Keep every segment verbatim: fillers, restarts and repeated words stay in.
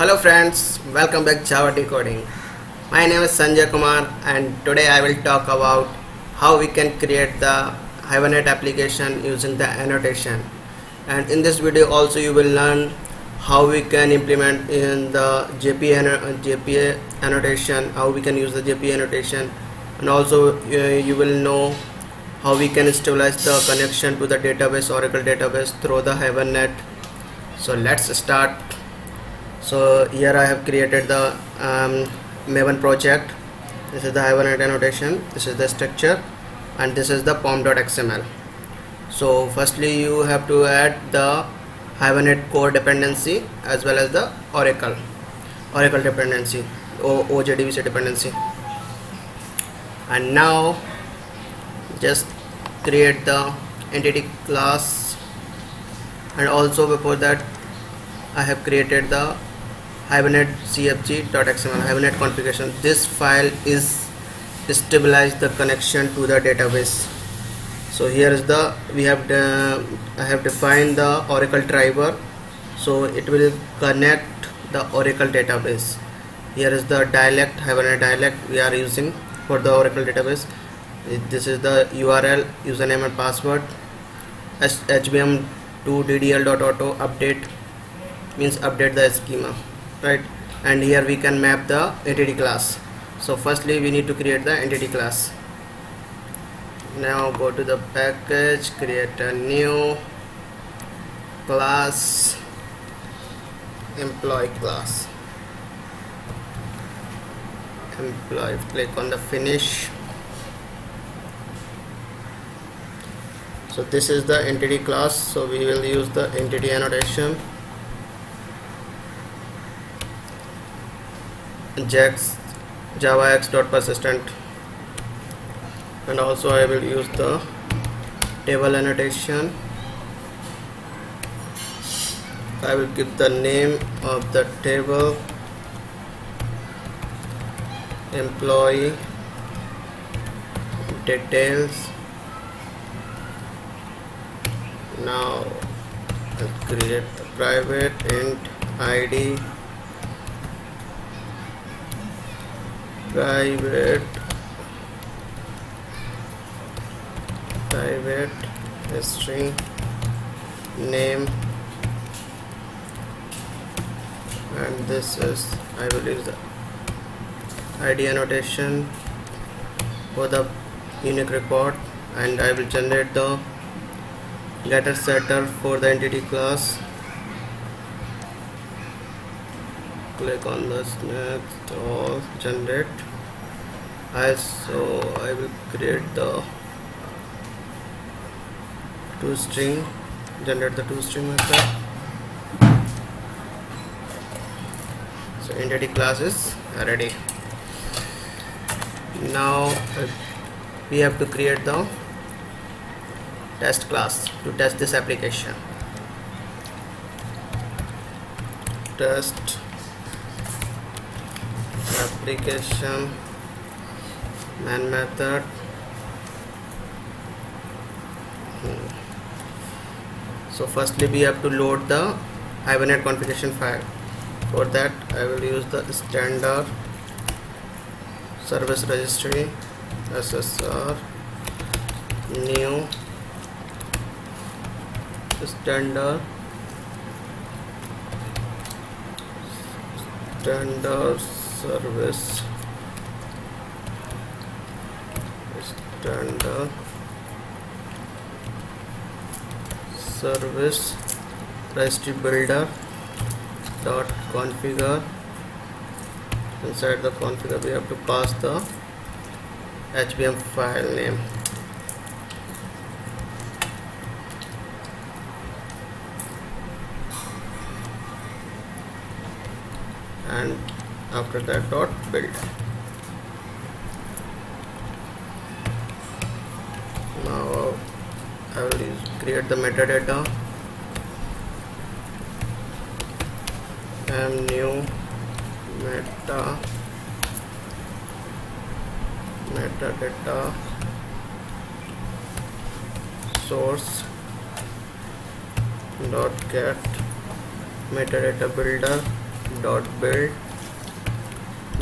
Hello friends, welcome back Java Decoding. My name is Sanjay Kumar and today I will talk about how we can create the Hibernate application using the annotation. And in this video also you will learn how we can implement in the J P A, J P A annotation, how we can use the J P A annotation, and also uh, you will know how we can stabilize the connection to the database, Oracle database, through the Hibernate. So let's start. So here I have created the um, Maven project. This is the Hibernate annotation, this is the structure, and this is the pom.xml. So firstly you have to add the Hibernate core dependency as well as the Oracle Oracle dependency, O J D B C dependency, and now just create the entity class. And also before that I have created the Hibernate C F G dot X M L, Hibernate configuration. This file is stabilize the connection to the database. So here is the we have uh, I have defined the Oracle driver, so it will connect the Oracle database. Here is the dialect, Hibernate dialect we are using for the Oracle database. This is the U R L, username and password. H B M two D D L dot auto update means update the schema, right? And here we can map the entity class. So firstly we need to create the entity class. Now go to the package, create a new class, employee class, employee, click on the finish. So this is the entity class, so we will use the entity annotation, javax dot persistent, and also I will use the table annotation. I will give the name of the table employee details. Now I'll create the private int I D, private private string, name, and this is I will use the I D annotation for the unique record, and I will generate the getter setter for the entity class. Click on the next or generate. I so I will create the two string, generate the two string method. So entity class is ready. Now we have to create the test class to test this application. Test application man method. hmm. So firstly we have to load the Hibernate configuration file. For that I will use the standard service registry, S S R, new standard standard service standard service registry builder dot configure. Inside the configure we have to pass the H B M file name. And after that dot build. Now I will create the metadata. I am new meta metadata source dot get metadata builder dot build.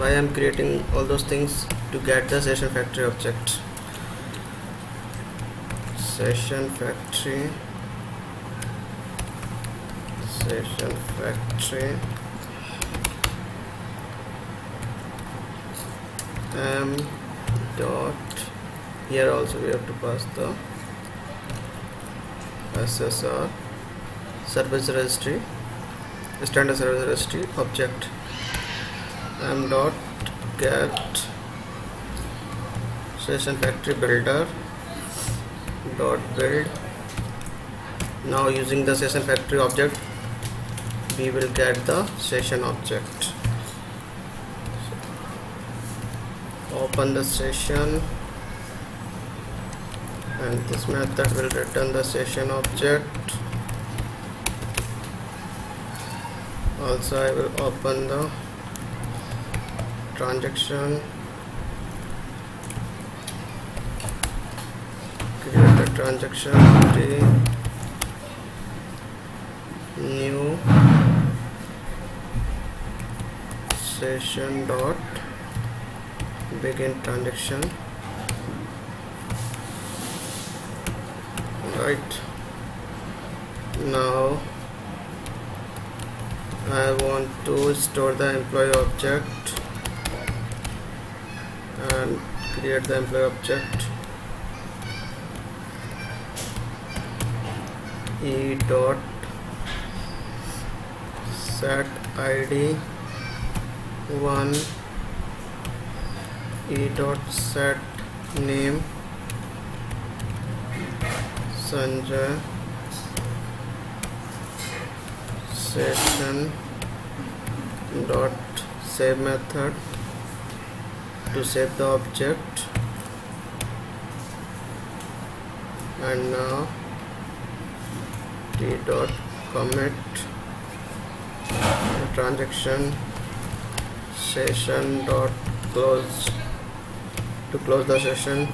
Why I'm creating all those things? To get the session factory object. Session factory. Session factory. M dot. Here also we have to pass the S S R service registry, standard service registry object. M dot get session factory builder dot build. Now using the session factory object, we will get the session object. So open the session. And this method will return the session object. Also, I will open the transaction, create a transaction, new session dot begin transaction. Right now I want to store the employee object and create the employee object e dot set id one, e dot set name Sanjay, session dot save method to save the object. And now t dot commit transaction session dot close to close the session,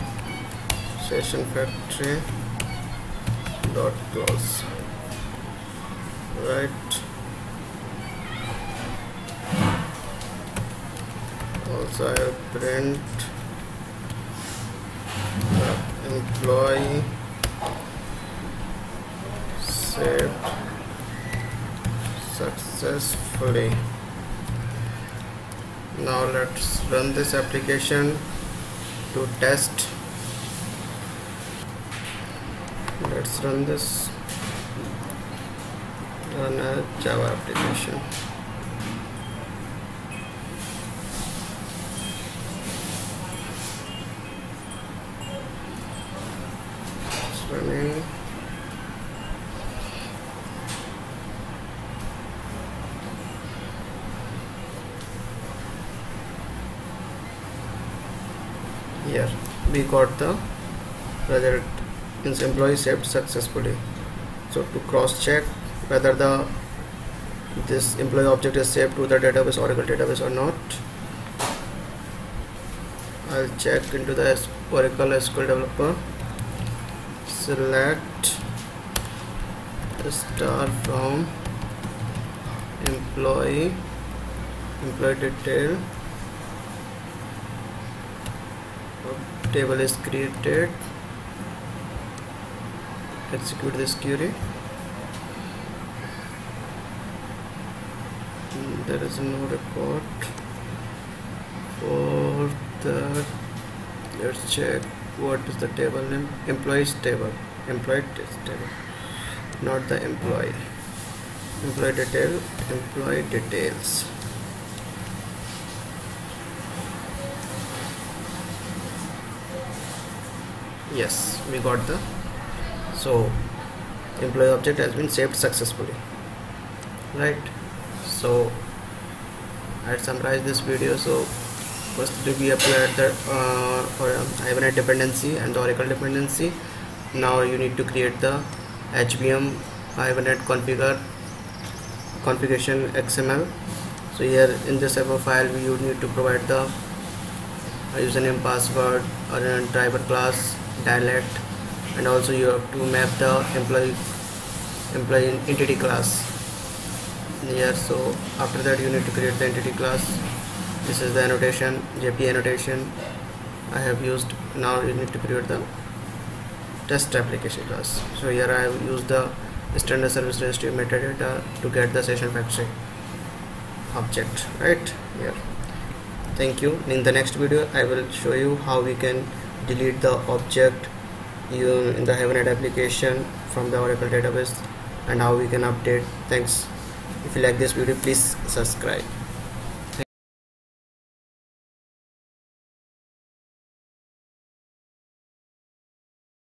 session factory dot close. Right, also I have print the employee saved successfully. Now let's run this application to test. Let's run this, run a Java application. It's running. Here we got the result. Employee saved successfully. So to cross check whether the this employee object is saved to the database, Oracle database, or not, I'll check into the Oracle S Q L developer, select star from employee employee detail. A table is created. Execute this query. There is no record for the. Let's check what is the table name. Employees table. Employee table. Not the employee. Employee detail. Employee details. Yes, we got the. So employee object has been saved successfully. Right, so I summarized this video. So first we applied the uh, or, um, Hibernate dependency and the Oracle dependency. Now you need to create the H B M Hibernate configure configuration X M L. So here in this type of file we would need to provide the username, password, or a driver class, dialect, and also you have to map the employee employee entity class. layer. So after that you need to create the entity class. This is the annotation, J P A annotation I have used. Now you need to create the test application class. So here I have used the standard service registry metadata to get the session factory object right here. Thank you. In the next video I will show you how we can delete the object in the Hibernate application from the Oracle database and how we can update. Thanks. If you like this video, please subscribe.